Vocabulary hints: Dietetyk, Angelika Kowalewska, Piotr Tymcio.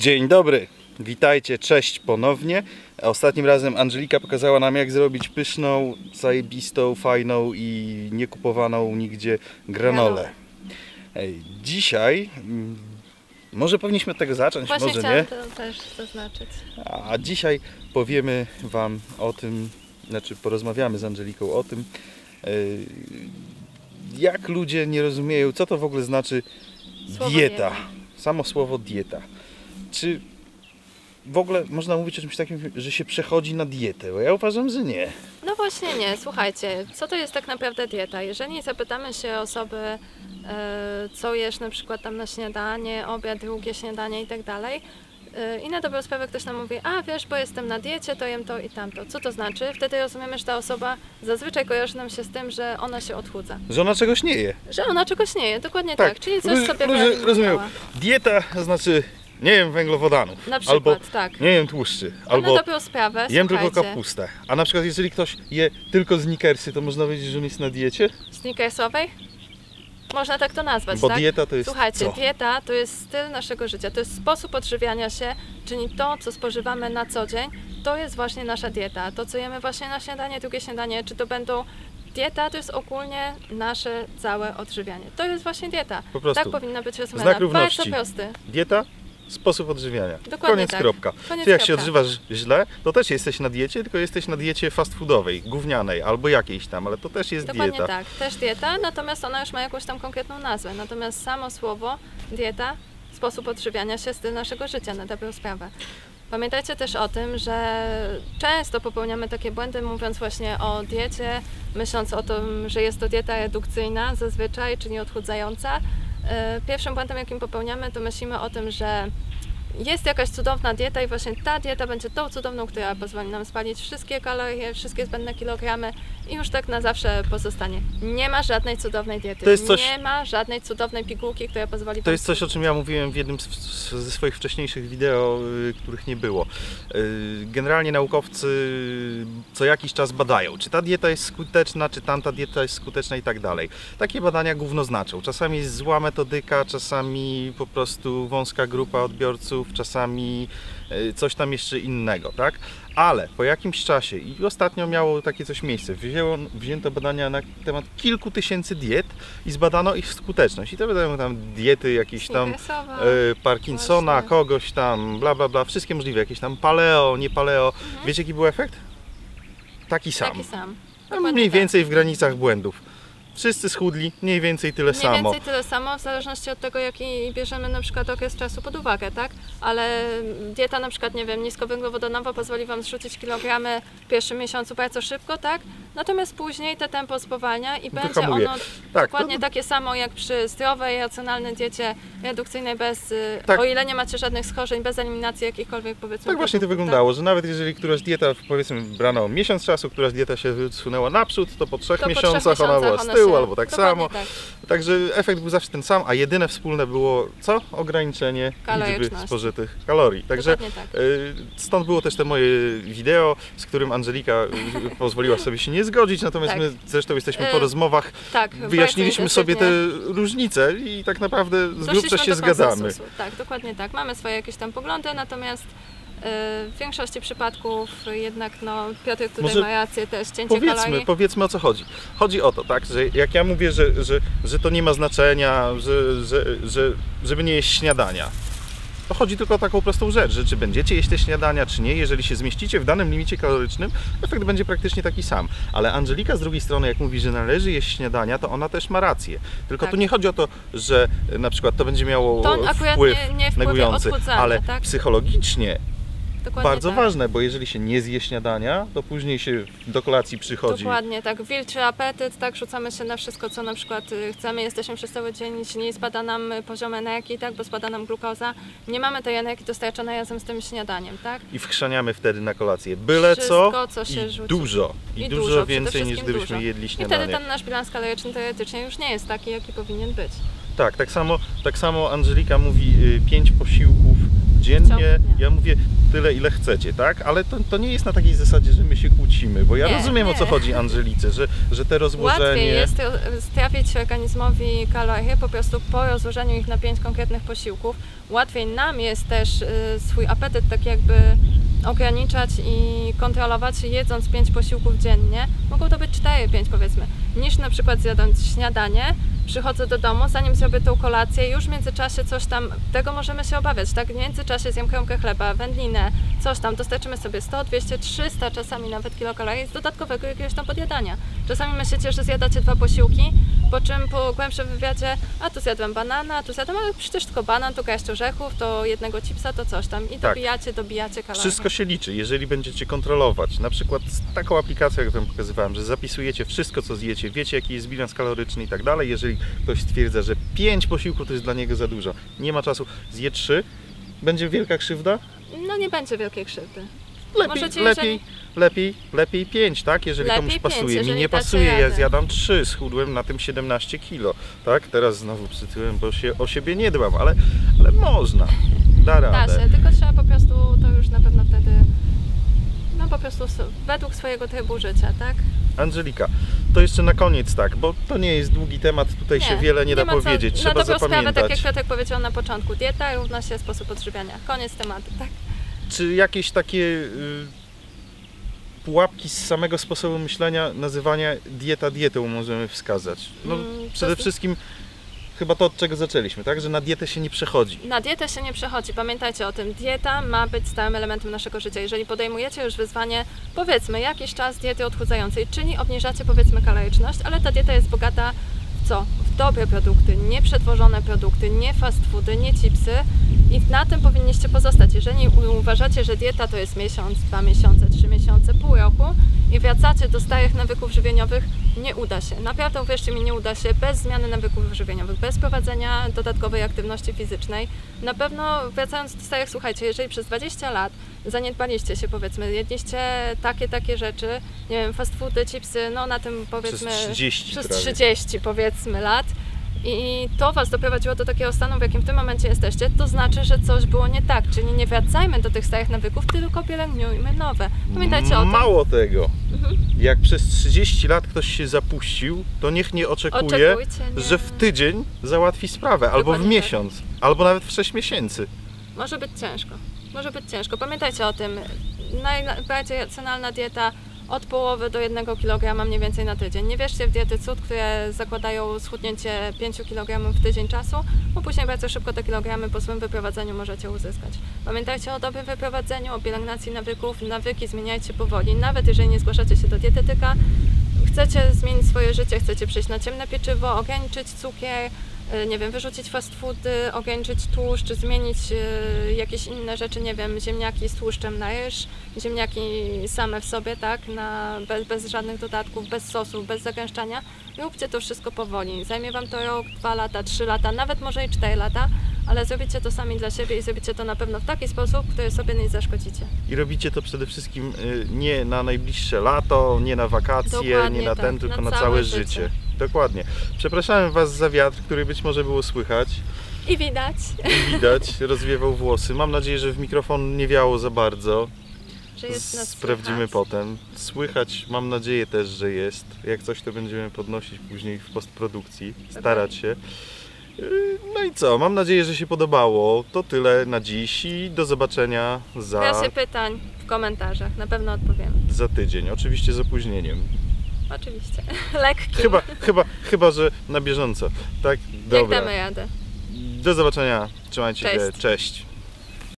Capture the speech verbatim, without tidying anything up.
Dzień dobry, witajcie, cześć ponownie. Ostatnim razem Angelika pokazała nam, jak zrobić pyszną, zajebistą, fajną i niekupowaną nigdzie granolę. Ej, dzisiaj, może powinniśmy od tego zacząć, Właśnie może nie. To też zaznaczyć. A dzisiaj powiemy Wam o tym, znaczy porozmawiamy z Angeliką o tym, jak ludzie nie rozumieją, co to w ogóle znaczy słowo dieta. Samo słowo dieta. Czy w ogóle można mówić o czymś takim, że się przechodzi na dietę? Bo ja uważam, że nie. No właśnie nie. Słuchajcie, co to jest tak naprawdę dieta? Jeżeli zapytamy się osoby, co jesz na przykład tam na śniadanie, obiad, drugie śniadanie i tak dalej, i na dobrą sprawę ktoś nam mówi, a wiesz, bo jestem na diecie, to jem to i tamto. Co to znaczy? Wtedy rozumiemy, że ta osoba zazwyczaj kojarzy nam się z tym, że ona się odchudza. Że ona czegoś nie je. Że ona czegoś nie je, dokładnie tak. tak. Czyli coś Róż, sobie roz, Rozumiem. Dieta znaczy nie jem węglowodanów. Na przykład, albo tak. Nie jem tłuszczy. A albo na dobrą sprawę, jem słuchajcie. tylko kapustę. A na przykład jeżeli ktoś je tylko snickersy, to można powiedzieć, że on jest na diecie? Snickersowej? Można tak to nazwać, Bo tak? dieta to jest Słuchajcie, co? dieta to jest styl naszego życia, to jest sposób odżywiania się, czyli to, co spożywamy na co dzień, to jest właśnie nasza dieta. To, co jemy właśnie na śniadanie, drugie śniadanie, czy to będą... Dieta to jest ogólnie nasze całe odżywianie. To jest właśnie dieta. Po prostu. Tak powinna być rozumiana. Znak równości. Bardzo prosty. Dieta, sposób odżywiania. Dokładnie Koniec tak. kropka. Koniec Ty jak kropka. się odżywasz źle, to też jesteś na diecie, tylko jesteś na diecie fast foodowej, gównianej albo jakiejś tam, ale to też jest Dokładnie dieta. Dokładnie tak, też dieta, natomiast ona już ma jakąś tam konkretną nazwę. Natomiast samo słowo dieta, sposób odżywiania się, styl naszego życia na dobrą sprawę. Pamiętajcie też o tym, że często popełniamy takie błędy, mówiąc właśnie o diecie, myśląc o tym, że jest to dieta redukcyjna zazwyczaj, czy nieodchudzająca. Pierwszym błędem, jakim popełniamy, to myślimy o tym, że jest jakaś cudowna dieta i właśnie ta dieta będzie tą cudowną, która pozwoli nam spalić wszystkie kalorie, wszystkie zbędne kilogramy i już tak na zawsze pozostanie. Nie ma żadnej cudownej diety, to jest coś, nie ma żadnej cudownej pigułki, która pozwoli... To jest coś, o czym ja mówiłem w jednym z, ze swoich wcześniejszych wideo, których nie było. Generalnie naukowcy co jakiś czas badają, czy ta dieta jest skuteczna, czy tamta dieta jest skuteczna i tak dalej. Takie badania gówno znaczą. Czasami jest zła metodyka, czasami po prostu wąska grupa odbiorców, czasami coś tam jeszcze innego, tak? Ale po jakimś czasie, i ostatnio miało takie coś miejsce, wzięło, wzięto badania na temat kilku tysięcy diet i zbadano ich skuteczność. I to będą tam diety jakieś tam y, Parkinsona, Właśnie. kogoś tam, bla bla bla, wszystkie możliwe, jakieś tam paleo, nie paleo. Mhm. Wiecie, jaki był efekt? Taki sam. Taki sam. No, mniej więcej w granicach błędów. Wszyscy schudli mniej więcej tyle mniej samo. Mniej więcej tyle samo, w zależności od tego, jaki bierzemy na przykład okres czasu pod uwagę, tak? Ale dieta na przykład, nie wiem, niskowęglowodanowa pozwoli Wam zrzucić kilogramy w pierwszym miesiącu bardzo szybko, tak? Natomiast później te tempo spowalnia i Tylko będzie mówię. ono tak, dokładnie to... takie samo jak przy zdrowej, racjonalnej diecie redukcyjnej, bez, tak. o ile nie macie żadnych schorzeń, bez eliminacji jakichkolwiek, powiedzmy... Tak właśnie to wyglądało, tak? Że nawet jeżeli któraś dieta, powiedzmy, brano miesiąc czasu, któraś dieta się wysunęła naprzód, to po trzech to miesiącach, po trzech miesiącach ona była z tyłu, albo tak samo. Tak. Także efekt był zawsze ten sam, a jedyne wspólne było co? Ograniczenie liczby spożytych kalorii. Także tak. y, stąd było też te moje wideo, z którym Angelika pozwoliła sobie się nie zgodzić, natomiast tak. my zresztą jesteśmy po rozmowach, y, tak, wyjaśniliśmy sobie te różnice i tak naprawdę z grubsza się zgadzamy. Tak, dokładnie tak. Mamy swoje jakieś tam poglądy, natomiast w większości przypadków jednak no, Piotr tutaj Może ma rację, też cięcie powiedzmy, kalorii. Powiedzmy o co chodzi. Chodzi o to, tak, że jak ja mówię, że, że, że to nie ma znaczenia, że, że, że, żeby nie jeść śniadania, to chodzi tylko o taką prostą rzecz, że czy będziecie jeść te śniadania, czy nie, jeżeli się zmieścicie w danym limicie kalorycznym, efekt będzie praktycznie taki sam. Ale Angelika z drugiej strony, jak mówi, że należy jeść śniadania, to ona też ma rację. Tylko tak. tu nie chodzi o to, że na przykład to będzie miało to wpływ nie, nie negujący, ale tak? psychologicznie Dokładnie Bardzo tak. ważne, bo jeżeli się nie zje śniadania, to później się do kolacji przychodzi. Dokładnie tak, wilczy apetyt, tak, rzucamy się na wszystko, co na przykład chcemy, jesteśmy przez cały dzień źli, spada nam poziom energii, tak, bo spada nam glukoza, nie mamy tej energii dostarczonej razem z tym śniadaniem, tak? I wchrzaniamy wtedy na kolację byle wszystko, co, co się i rzuci. dużo, i, I dużo, dużo więcej niż gdybyśmy dużo. jedli śniadanie. I wtedy ten nasz bilans kaloryczny teoretycznie już nie jest taki, jaki powinien być. tak, tak samo, tak samo Angelika mówi pięć posiłków dziennie, ja mówię tyle, ile chcecie, tak? Ale to, to nie jest na takiej zasadzie, że my się kłócimy, bo ja nie, rozumiem nie. o co chodzi Angelice, że, że te rozłożenie... Łatwiej jest strawić organizmowi kalorie po prostu po rozłożeniu ich na pięć konkretnych posiłków. Łatwiej nam jest też swój apetyt tak jakby ograniczać i kontrolować, jedząc pięć posiłków dziennie, mogą to być cztery, pięć powiedzmy, niż na przykład zjadąc śniadanie, przychodzę do domu, zanim zrobię tą kolację, już w międzyczasie coś tam, tego możemy się obawiać, tak? W międzyczasie zjem kromkę chleba, wędlinę, coś tam, dostarczymy sobie sto, dwieście, trzysta, czasami nawet kilokalorii z dodatkowego jakiegoś tam podjadania. Czasami myślicie, że zjadacie dwa posiłki, po czym po głębszym wywiadzie, a tu zjadłem banana, a tu zjadłem, ale przecież tylko banan, to garść orzechów, to jednego chipsa, to coś tam i tak. dobijacie, dobijacie kalorii. Wszystko się liczy, jeżeli będziecie kontrolować, na przykład z taką aplikacją, jak wam pokazywałem, że zapisujecie wszystko, co zjecie, wiecie, jaki jest bilans kaloryczny i tak dalej. Jeżeli ktoś stwierdza, że pięć posiłków to jest dla niego za dużo, nie ma czasu, zje trzy, będzie wielka krzywda? No nie będzie wielkiej krzywdy. Lepiej, Możecie, lepiej, jeżeli... lepiej, lepiej pięć, tak? Jeżeli lepiej komuś pasuje. Mi nie pasuje, ja zjadam trzy, schudłem na tym siedemnaście kilo, tak? Teraz znowu przytyłem, bo się o siebie nie dbam, ale, ale można, da radę. Da się, tylko trzeba po prostu, to już na pewno wtedy, no po prostu według swojego trybu życia, tak? Angelika, to jeszcze na koniec tak, bo to nie jest długi temat, tutaj nie, się wiele nie, nie da powiedzieć, co, trzeba na zapamiętać. Sprawę, tak jak Piotrek powiedział na początku, dieta równa się sposób odżywiania, koniec tematu, tak? Czy jakieś takie y, pułapki z samego sposobu myślenia, nazywania dieta dietą możemy wskazać? No, hmm, przede to... wszystkim chyba to, od czego zaczęliśmy, tak? Że na dietę się nie przechodzi. Na dietę się nie przechodzi. Pamiętajcie o tym, dieta ma być stałym elementem naszego życia. Jeżeli podejmujecie już wyzwanie, powiedzmy, jakiś czas diety odchudzającej, czyli obniżacie, powiedzmy, kaloryczność, ale ta dieta jest bogata w co? W dobre produkty, nieprzetworzone produkty, nie fast foody, nie chipsy. I na tym powinniście pozostać. Jeżeli uważacie, że dieta to jest miesiąc, dwa miesiące, trzy miesiące, pół roku i wracacie do starych nawyków żywieniowych, nie uda się. Naprawdę, uwierzcie mi, nie uda się bez zmiany nawyków żywieniowych, bez prowadzenia dodatkowej aktywności fizycznej. Na pewno wracając do starych, słuchajcie, jeżeli przez dwadzieścia lat zaniedbaliście się, powiedzmy, jedliście takie, takie rzeczy, nie wiem, fast foody, chipsy, no na tym powiedzmy... Przez trzydzieści, przez trzydzieści powiedzmy lat. I to was doprowadziło do takiego stanu, w jakim w tym momencie jesteście, to znaczy, że coś było nie tak. Czyli nie wracajmy do tych starych nawyków, tylko pielęgniujmy nowe. Pamiętajcie o tym. Mało tego, mhm. jak przez trzydzieści lat ktoś się zapuścił, to niech nie oczekuje, nie. że w tydzień załatwi sprawę, Dokładnie albo w miesiąc, tak. albo nawet w sześć miesięcy. Może być ciężko, może być ciężko. Pamiętajcie o tym, najbardziej racjonalna dieta od połowy do jednego kilograma mniej więcej na tydzień. Nie wierzcie w diety cud, które zakładają schudnięcie pięć kilogramów w tydzień czasu, bo później bardzo szybko te kilogramy po złym wyprowadzeniu możecie uzyskać. Pamiętajcie o dobrym wyprowadzeniu, o pielęgnacji nawyków. Nawyki zmieniajcie powoli, nawet jeżeli nie zgłaszacie się do dietetyka. Chcecie zmienić swoje życie, chcecie przejść na ciemne pieczywo, ograniczyć cukier, nie wiem, wyrzucić fast foody, ograniczyć tłuszcz, czy zmienić y, jakieś inne rzeczy, nie wiem, ziemniaki z tłuszczem na ryż, ziemniaki same w sobie, tak, na, bez, bez żadnych dodatków, bez sosów, bez zagęszczania. Róbcie to wszystko powoli. Zajmie wam to rok, dwa lata, trzy lata, nawet może i cztery lata, ale zrobicie to sami dla siebie i zrobicie to na pewno w taki sposób, który sobie nie zaszkodzicie. I robicie to przede wszystkim y, nie na najbliższe lato, nie na wakacje, Dokładnie nie na tak, ten, tylko na, na całe życie. życie. Dokładnie. Przepraszam was za wiatr, który być może było słychać. I widać. I widać. Rozwiewał włosy. Mam nadzieję, że w mikrofon nie wiało za bardzo. Że jest nas Sprawdzimy słychać. potem. Słychać, mam nadzieję też, że jest. Jak coś, to będziemy podnosić później w postprodukcji. Starać się. No i co? Mam nadzieję, że się podobało. To tyle na dziś i do zobaczenia za... Proszę pytań w komentarzach. Na pewno odpowiemy. Za tydzień. Oczywiście z opóźnieniem. Oczywiście, lekki. Chyba, chyba, chyba, że na bieżąco. Tak, dobra. Jak damy radę. Do zobaczenia, trzymajcie się, cześć.